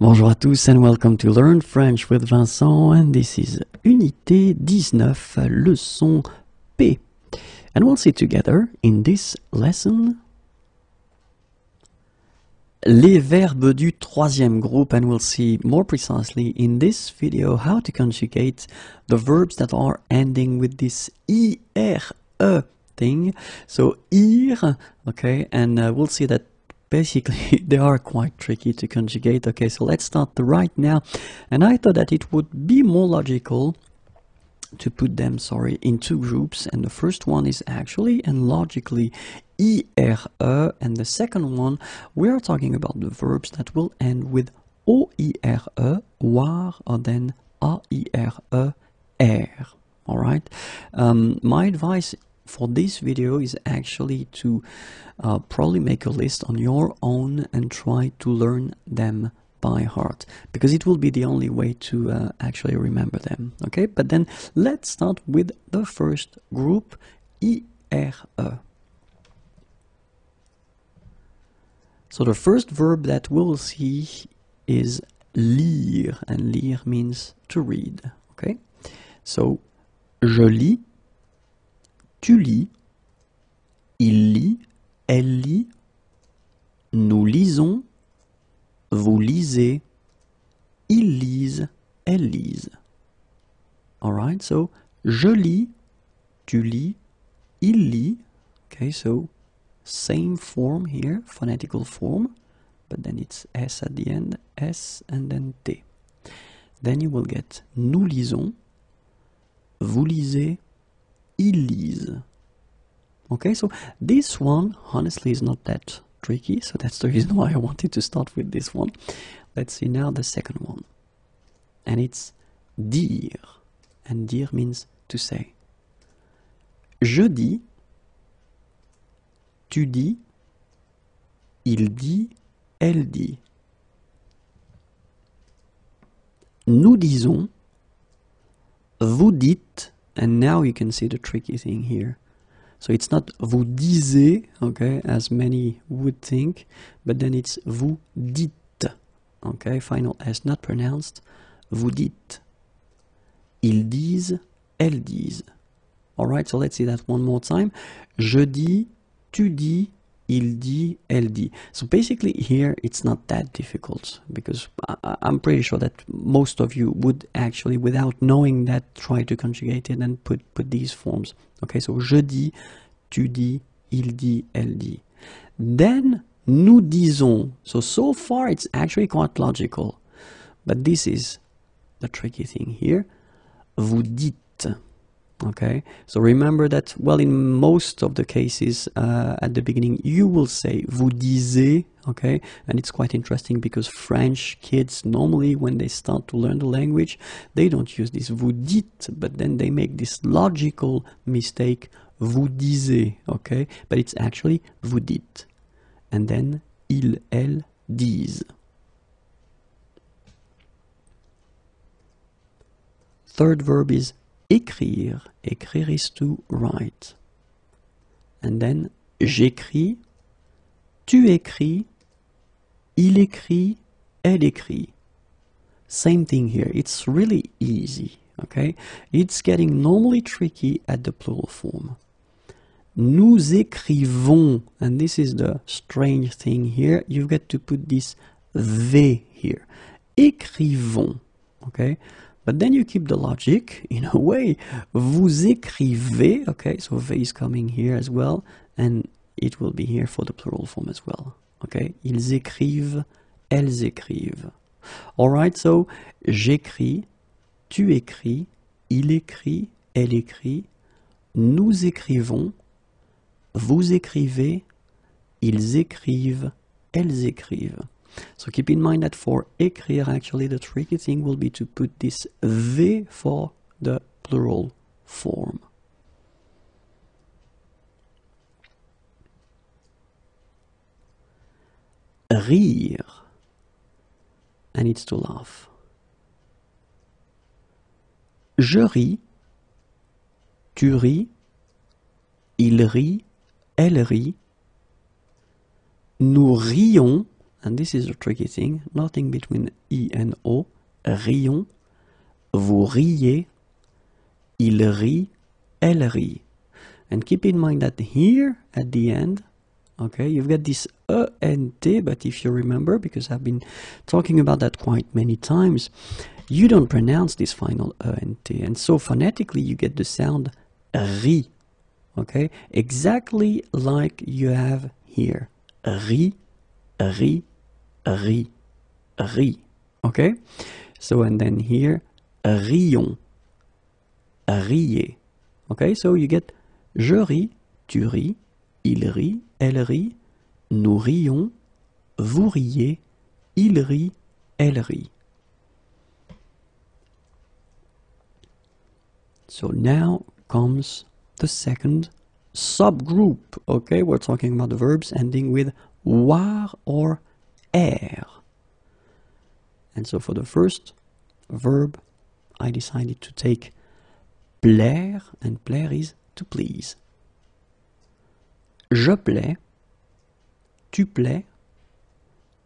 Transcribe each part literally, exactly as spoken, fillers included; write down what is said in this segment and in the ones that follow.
Bonjour à tous and welcome to Learn French with Vincent, and this is Unité nineteen, leçon P. And we'll see together in this lesson les verbes du troisième groupe, and we'll see more precisely in this video how to conjugate the verbs that are ending with this I R E thing. So ire, okay, and uh, we'll see that basically they are quite tricky to conjugate. Okay, so let's start right now, and I thought that it would be more logical to put them, sorry, in two groups, and the first one is actually and logically I R E, and the second one we are talking about the verbs that will end with O I R E, boire, or then A I R E, air. All right, um, my advice for this video is actually to uh, probably make a list on your own and try to learn them by heart, because it will be the only way to uh, actually remember them. Okay, but then let's start with the first group, I R E. So the first verb that we'll see is lire, and lire means to read. Okay, so je lis, tu lis, il lit, elle lit, nous lisons, vous lisez, ils lisent, elles lisent. Alright, so je lis, tu lis, il lit. Okay, so same form here, phonetical form, but then it's S at the end, S and then T. Then you will get nous lisons, vous lisez, ils lisent. Okay, so this one honestly is not that tricky, so that's the reason why I wanted to start with this one. Let's see now the second one, and it's dire, and dire means to say. Je dis, tu dis, il dit, elle dit. Nous disons, vous dites. And now you can see the tricky thing here. So it's not vous disiez, okay, as many would think, but then it's vous dites, okay, final S not pronounced, vous dites. Ils disent, elles disent. Alright, so let's see that one more time. Je dis, tu dis, il dit, elle dit. So basically here it's not that difficult, because I, I'm pretty sure that most of you would actually, without knowing that, try to conjugate it and put, put these forms. Okay, so je dis, tu dis, il dit, elle dit. Then nous disons. So, so far it's actually quite logical, but this is the tricky thing here. Vous dites. Okay, so remember that, well, in most of the cases uh, at the beginning you will say vous disiez, okay, and it's quite interesting because French kids normally when they start to learn the language they don't use this vous dites, but then they make this logical mistake, vous disiez, okay, but it's actually vous dites, and then ils, elles disent. Third verb is écrire. Écrire is to write. And then j'écris, tu écris, il écrit, elle écrit. Same thing here. It's really easy. Okay? It's getting normally tricky at the plural form. Nous écrivons. And this is the strange thing here. You get to put this V here. Écrivons. Okay? But then you keep the logic, in a way, vous écrivez, okay, so V is coming here as well, and it will be here for the plural form as well, okay, ils écrivent, elles écrivent. Alright, so, j'écris, tu écris, il écrit, elle écrit, nous écrivons, vous écrivez, ils écrivent, elles écrivent. So keep in mind that for écrire, actually, the tricky thing will be to put this V for the plural form. Rire, and it's to laugh. Je ris, tu ris, il rit, elle rit, nous rions. and this is the tricky thing, nothing between I and O, rions, vous riez, il rit, elle rit. And keep in mind that here at the end, okay, you've got this E and T, but if you remember, because I've been talking about that quite many times, you don't pronounce this final E and T, and so phonetically you get the sound ri, okay, exactly like you have here, ri, ri, ri, ri, okay. So and then here, rions, riez, okay, so you get je ris, tu ris, il rit, elle rit, nous rions, vous riez, il rit, elle rit. So now comes the second subgroup. Okay, we're talking about the verbs ending with oire or air. And so for the first verb, I decided to take plaire, and plaire is to please. Je plais, tu plais,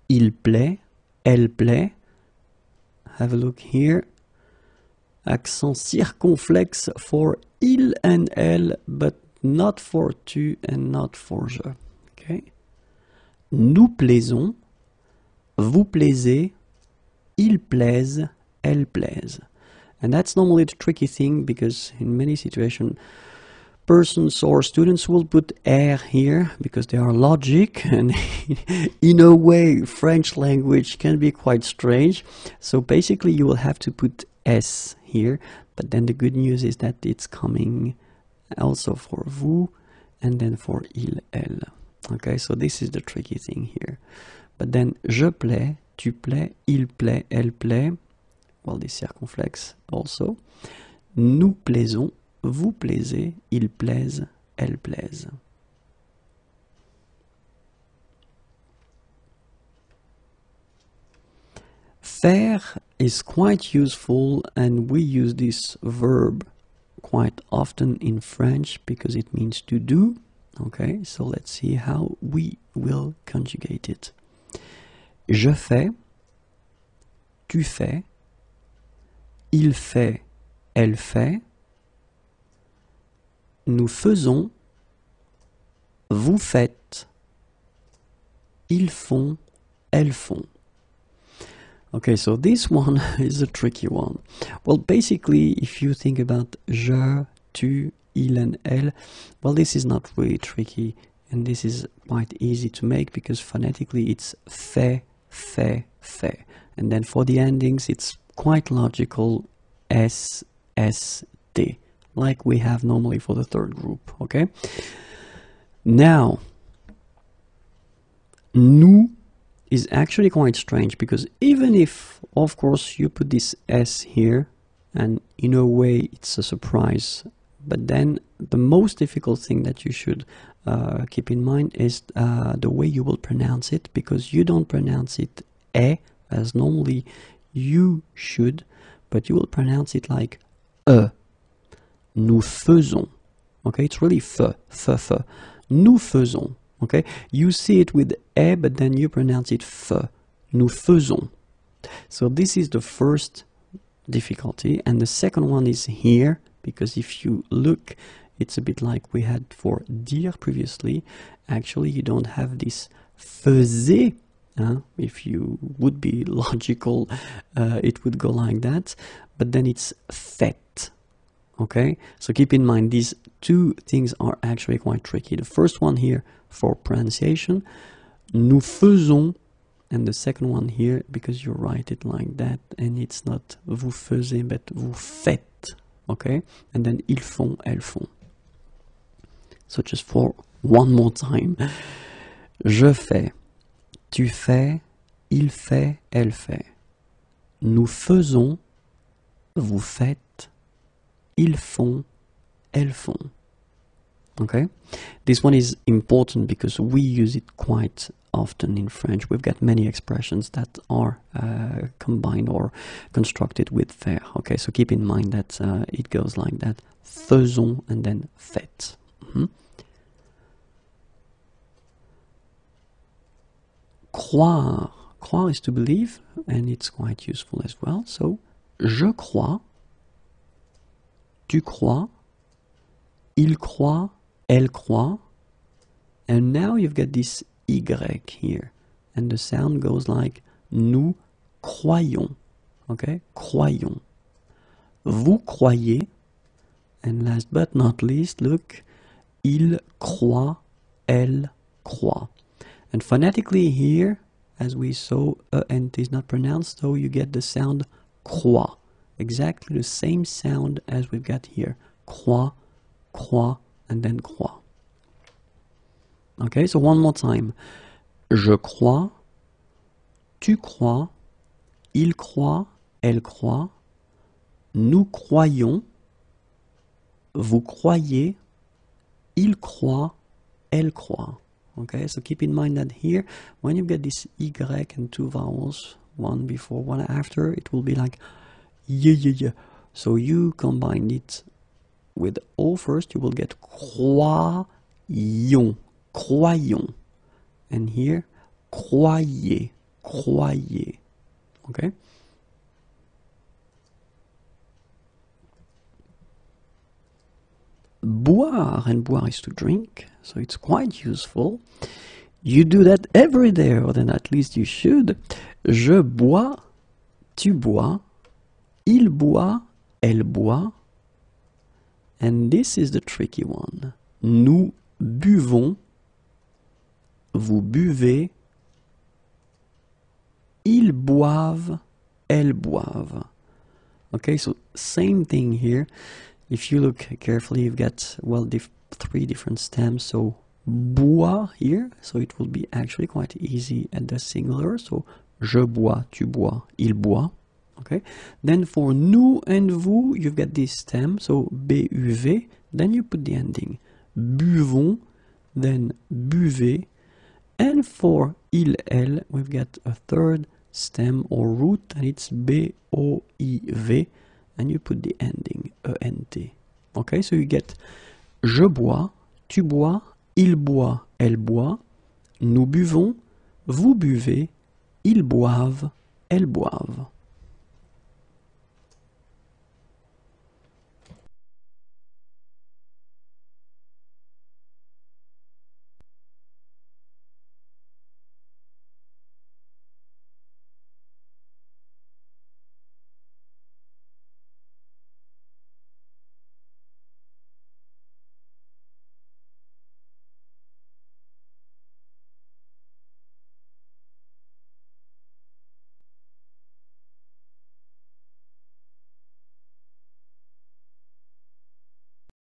il plaît, elle plaît. Have a look here. Accent circumflexe for il and elle, but not for tu and not for je. Okay. Nous plaisons, vous plaisez, il plaise, elle plaise. And that's normally the tricky thing, because in many situations, persons or students will put air here because they are logic, and in a way French language can be quite strange, so basically you will have to put S here, but then the good news is that it's coming also for vous and then for il, elle. Okay, so this is the tricky thing here. But then je plais, tu plais, il plait, elle plait, well, this circumflex also. Nous plaisons, vous plaisez, il plaise, elle plaise. Faire is quite useful, and we use this verb quite often in French because it means to do. Okay, so let's see how we will conjugate it. Je fais, tu fais, il fait, elle fait, nous faisons, vous faites, ils font, elles font. Okay, so this one is a tricky one. Well, basically, if you think about je, tu, il and elle, well, this is not really tricky, and this is quite easy to make because phonetically it's fait, fait, fait. And then for the endings, it's quite logical, S, S, T, like we have normally for the third group, okay? Now, nous is actually quite strange, because even if, of course, you put this S here, and in a way it's a surprise, but then the most difficult thing that you should uh, keep in mind is uh, the way you will pronounce it, because you don't pronounce it E, as normally you should, but you will pronounce it like E. Nous faisons. Okay, it's really fe, fe, fe. Nous faisons. Okay, you see it with e, but then you pronounce it fe. Nous faisons. So this is the first difficulty, and the second one is here, because if you look, it's a bit like we had for dire previously. Actually, you don't have this faisait. Uh, if you would be logical, uh, it would go like that, but then it's fait. Okay, so keep in mind these two things are actually quite tricky. The first one here for pronunciation, nous faisons, and the second one here because you write it like that and it's not vous faisiez but vous faites. Okay, and then ils font, elles font. So just for one more time, je fais, tu fais, il fait, elle fait, nous faisons, vous faites, ils font, elles font. Okay? This one is important because we use it quite often in French. We've got many expressions that are uh, combined or constructed with faire. Okay, so keep in mind that uh, it goes like that. Faisons and then faites. Mm-hmm. croire. Croire is to believe, and it's quite useful as well. So, je crois, tu crois, il croit, elle croit. And now you've got this Y here. And the sound goes like nous croyons. Okay? Croyons. Vous croyez. And last but not least, look, il croit, elle croit. And phonetically here, as we saw, uh, and is not pronounced, so you get the sound croix. Exactly the same sound as we've got here. Croix, croix, and then croix. Okay, so one more time. Je crois, tu crois, il croit, elle croit, nous croyons, vous croyez, il croit, elle croit. Okay, so keep in mind that here, when you get this Y and two vowels, one before, one after, it will be like yeah, yeah, yeah. So you combine it with O first, you will get croyons, croyons. And here, croyez, croyez. Okay? Boire, and boire is to drink, so it's quite useful. You do that every day, or then at least you should. Je bois, tu bois, il boit, elle boit. And this is the tricky one. Nous buvons, vous buvez, ils boivent, elles boivent. Okay, so same thing here. If you look carefully, you've got, well, diff three different stems. So, boire here. So, it will be actually quite easy at the singular. So, je bois, tu bois, il boit. Okay. Then, for nous and vous, you've got this stem. So, B U V. Then, you put the ending. Buvons. Then, buvez. And for il, elle, we've got a third stem or root. And it's B O I V. And you put the ending, E N T. Okay, so you get je bois, tu bois, il boit, elle boit, nous buvons, vous buvez, ils boivent, elles boivent.